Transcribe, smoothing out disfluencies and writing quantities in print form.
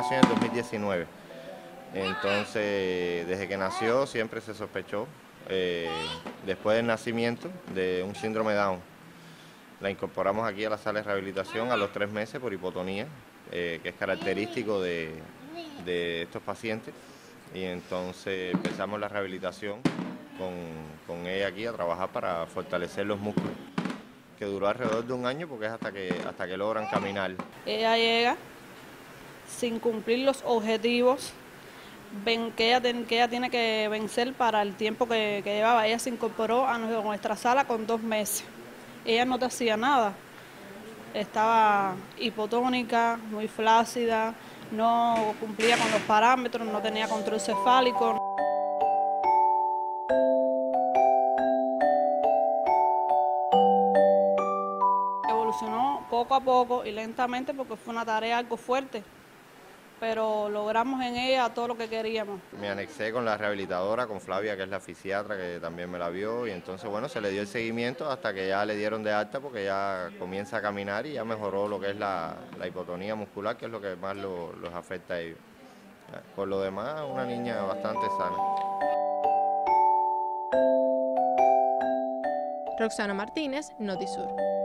nació en el 2019. Entonces, desde que nació siempre se sospechó, después del nacimiento, de un síndrome Down. La incorporamos aquí a la sala de rehabilitación a los 3 meses por hipotonía, que es característico de estos pacientes. Y entonces empezamos la rehabilitación con ella aquí a trabajar para fortalecer los músculos, que duró alrededor de 1 año porque es hasta que logran caminar. Ella llega sin cumplir los objetivos que ella tiene que vencer para el tiempo que llevaba. Ella se incorporó a nuestra sala con 2 meses. Ella no te hacía nada, estaba hipotónica, muy flácida, no cumplía con los parámetros, no tenía control cefálico. Evolucionó poco a poco y lentamente porque fue una tarea algo fuerte, pero logramos en ella todo lo que queríamos. Me anexé con la rehabilitadora, con Flavia, que es la fisiatra, que también me la vio, y entonces, bueno, se le dio el seguimiento hasta que ya le dieron de alta, porque ya comienza a caminar y ya mejoró lo que es la hipotonía muscular, que es lo que más los afecta a ellos. Por lo demás, una niña bastante sana. Roxana Martínez, Notisur.